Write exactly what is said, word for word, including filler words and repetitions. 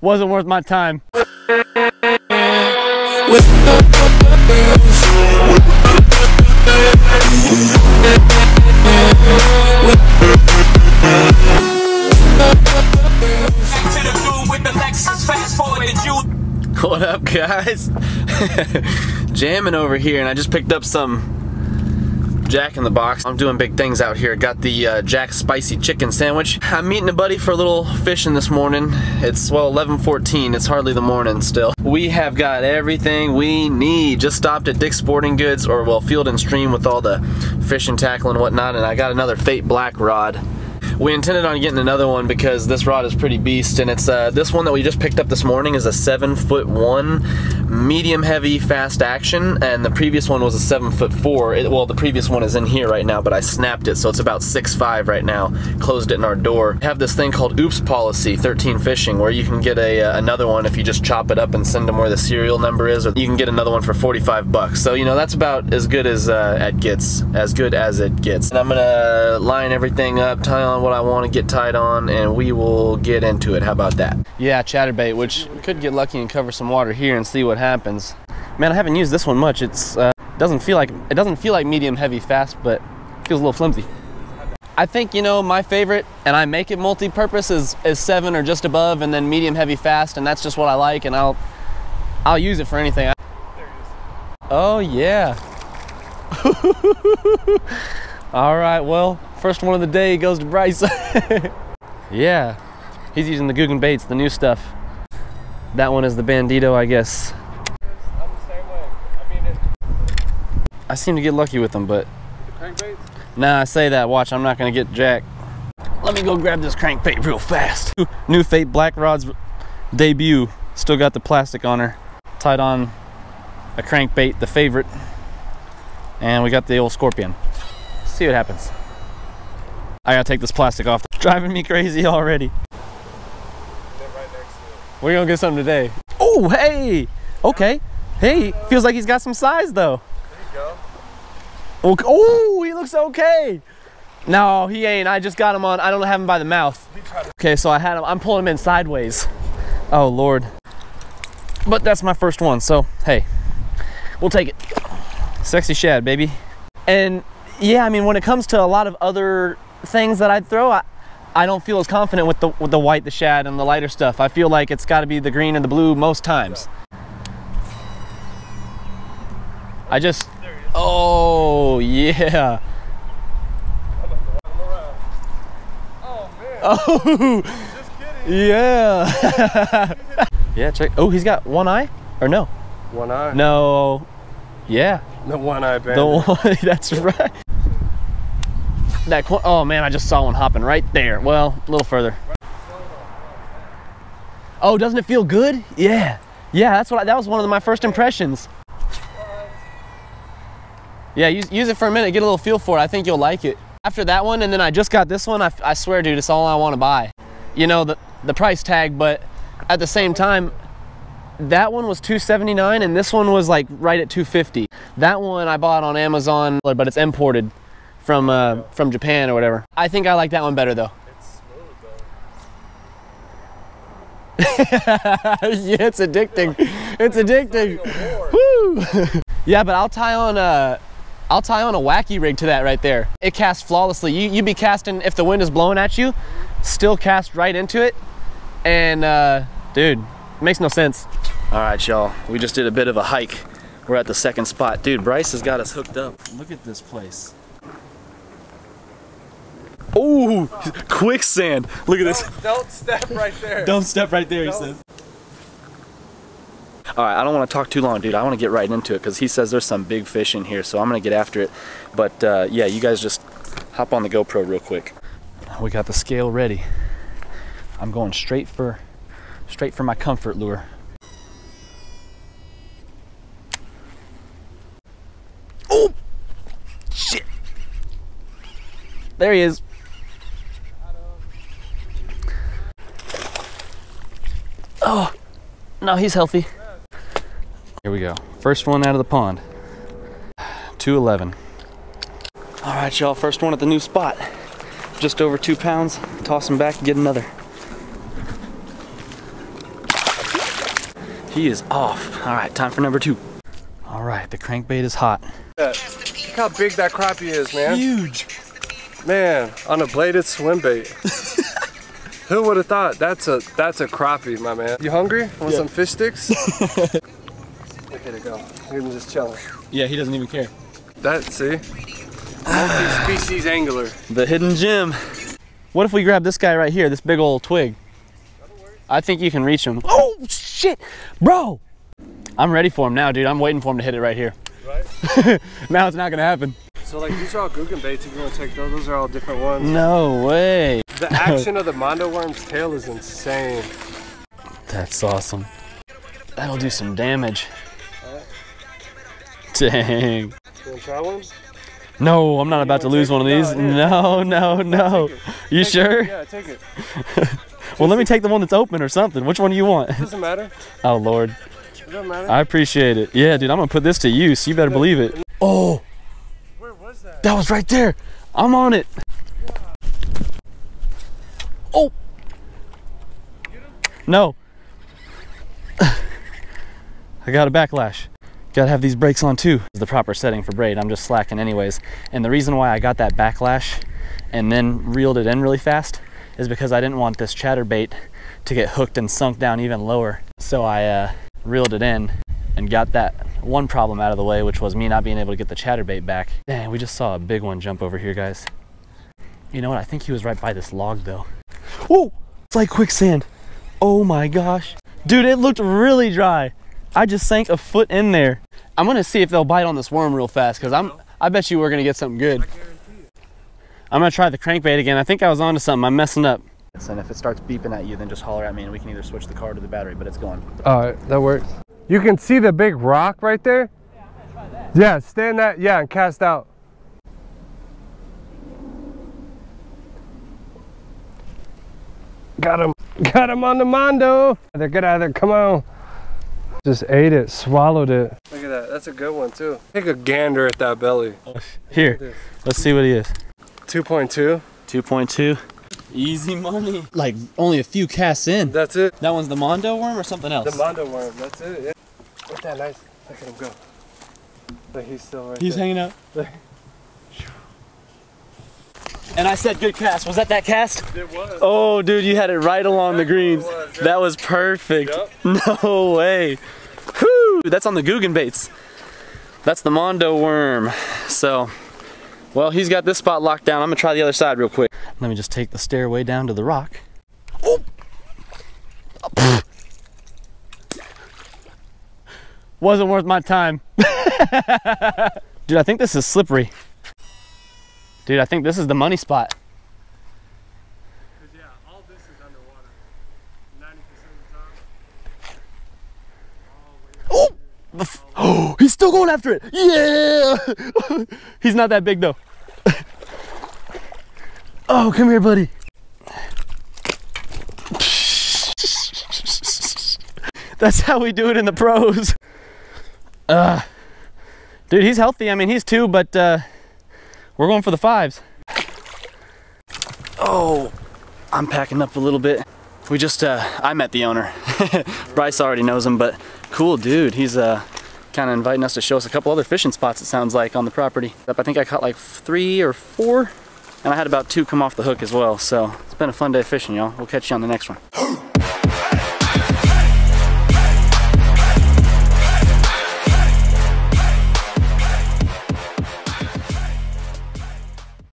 wasn't worth my time. What up, guys? Jamming over here, and I just picked up some Jack in the Box. I'm doing big things out here. Got the uh, Jack Spicy Chicken Sandwich. I'm meeting a buddy for a little fishing this morning. It's, well, eleven fourteen. It's hardly the morning still. We have got everything we need. Just stopped at Dick's Sporting Goods, or, well, Field and Stream with all the fish and tackle and whatnot, and I got another Fate black rod. We intended on getting another one because this rod is pretty beast, and it's uh, this one that we just picked up this morning is a seven foot one, medium heavy fast action, and the previous one was a seven foot four. It, well, the previous one is in here right now, but I snapped it, so it's about six five right now. Closed it in our door. We have this thing called Oops Policy thirteen Fishing, where you can get a uh, another one if you just chop it up and send them where the serial number is, or you can get another one for forty-five bucks. So you know that's about as good as uh, it gets, as good as it gets. And I'm gonna line everything up, tie on what I want to get tied on, and we will get into it. How about that? Yeah, chatterbait, which could get lucky and cover some water here and see what happens. Man, I haven't used this one much. It's uh, doesn't feel like it doesn't feel like medium heavy fast, but feels a little flimsy. I think, you know, my favorite, and I make it multi-purpose, is is seven or just above, and then medium heavy fast, and that's just what I like, and I'll I'll use it for anything. I there it is. Oh yeah. All right, well. First one of the day goes to Bryce. Yeah, he's using the Googan baits, the new stuff. That one is the Bandito, I guess. I'm the same way. I mean, it... I seem to get lucky with them, but. The crankbaits? Nah, I say that. Watch, I'm not gonna get jacked. Let me go grab this crankbait real fast. New Fate black rod's debut. Still got the plastic on her. Tied on a crankbait, the favorite, and we got the old Scorpion. See what happens. I gotta take this plastic off. It's driving me crazy already. Right next to it. We're gonna get something today. Oh, hey! Okay. Hey, feels like he's got some size though. There you go. Okay. Oh, he looks okay. No, he ain't. I just got him on. I don't have him by the mouth. Okay, so I had him. I'm pulling him in sideways. Oh, Lord. But that's my first one, so hey, we'll take it. Sexy shad, baby. And yeah, I mean, when it comes to a lot of other things that I'd throw, I, I don't feel as confident with the with the white, the shad, and the lighter stuff. I feel like it's got to be the green and the blue most times. I just, oh yeah. Oh man. Oh. Just kidding. Yeah. Yeah. Check. Oh, he's got one eye, or no? One eye. No. Yeah. The one eye bandit. The one. That's right. That oh man, I just saw one hopping right there. Well, a little further. Oh, doesn't it feel good? Yeah, yeah. That's what I, that was one of my first impressions. Yeah, use, use it for a minute, get a little feel for it. I think you'll like it. After that one, and then I just got this one. I, I swear, dude, it's all I want to buy. You know the the price tag, but at the same time, that one was two seventy-nine, and this one was like right at two fifty. That one I bought on Amazon, but it's imported from uh, from Japan or whatever. I think I like that one better though. It's smooth though. Yeah, it's addicting. It's addicting. Woo! Yeah, but I'll tie on a, I'll tie on a wacky rig to that right there. It casts flawlessly. You you be casting if the wind is blowing at you, still cast right into it, and uh, dude, it makes no sense. All right, y'all. We just did a bit of a hike. We're at the second spot, dude. Bryce has got us hooked up. Look at this place. Oh, quicksand. Look at don't, this. Don't step right there. Don't step right there, don't. He says. All right, I don't want to talk too long, dude. I want to get right into it because he says there's some big fish in here, so I'm going to get after it. But uh, yeah, you guys just hop on the GoPro real quick. We got the scale ready. I'm going straight for, straight for my comfort lure. Oh, shit. There he is. Oh, no, he's healthy. Here we go. First one out of the pond. two eleven. All right, y'all. First one at the new spot. Just over two pounds. Toss him back and get another. He is off. All right, time for number two. All right, the crankbait is hot. Look how big that crappie is, man. Huge. Man, on a bladed swim bait. Who would have thought? That's a that's a crappie, my man. You hungry? Want yeah. some fish sticks? Look at it go. Look at him just chilling. Yeah, he doesn't even care. That, see? Multi-species angler. The hidden gem. What if we grab this guy right here, this big old twig? I think you can reach him. Oh, shit, bro. I'm ready for him now, dude. I'm waiting for him to hit it right here. Right? Now it's not gonna happen. So like these are all Googan baits if you want to take those. Those are all different ones. No way. The action of the Mondo worm's tail is insane. That's awesome. That'll do some damage. Right. Dang. You wanna try one? No, I'm not you about to lose one of these. No, no, no. no. You take sure? It. Yeah, take it. Well, let me take the one that's open or something. Which one do you want? It doesn't matter. Oh, Lord. It doesn't matter. I appreciate it. Yeah, dude, I'm going to put this to use. You better believe it. Oh. Where was that? That was right there. I'm on it. Yeah. Oh. Get him? No. I got a backlash. Gotta have these brakes on too. The proper setting for braid, I'm just slacking anyways. And the reason why I got that backlash and then reeled it in really fast is because I didn't want this chatterbait to get hooked and sunk down even lower. So I uh, reeled it in and got that one problem out of the way, which was me not being able to get the chatterbait back. Dang, we just saw a big one jump over here, guys. You know what, I think he was right by this log though. Whoa, it's like quicksand. Oh my gosh. Dude, it looked really dry. I just sank a foot in there. I'm gonna see if they'll bite on this worm real fast because I'm I bet you we're gonna get something good. I guarantee it. I'm gonna try the crankbait again. I think I was onto something. I'm messing up. And if it starts beeping at you, then just holler at me and we can either switch the card or the battery, but it's going. Alright, that works. You can see the big rock right there? Yeah, I'm gonna try that. Yeah, stay in that, yeah, and cast out. Got him. Got him on the Mondo. They're good out of there. Come on. Just ate it, swallowed it. Look at that, that's a good one too. Take a gander at that belly. Here, let's see what he is. two point two. two point two. Easy money. Like only a few casts in. That's it. That one's the Mondo worm or something else? The Mondo worm, that's it. Yeah. Look at that nice, look at him go. Like he's still right He's there. hanging out. And I said good cast. Was that that cast? It was. Oh, dude, you had it right along the greens. Was, yeah. That was perfect. Yep. No way. Whew, that's on the Googan baits. That's the Mondo worm. So, well, he's got this spot locked down. I'm going to try the other side real quick. Let me just take the stairway down to the rock. Oh! Oh, wasn't worth my time. Dude, I think this is slippery. Dude, I think this is the money spot. Yeah, all this is underwater. ninety percent of the time. Oh, oh, he's still going after it. Yeah. He's not that big though. Oh, come here, buddy. That's how we do it in the pros. Uh, dude, he's healthy. I mean, he's two, but uh, we're going for the fives. Oh, I'm packing up a little bit. We just, uh, I met the owner. Bryce already knows him, but cool dude. He's uh, kind of inviting us to show us a couple other fishing spots, it sounds like, on the property. I think I caught like three or four, and I had about two come off the hook as well. So it's been a fun day of fishing, y'all. We'll catch you on the next one.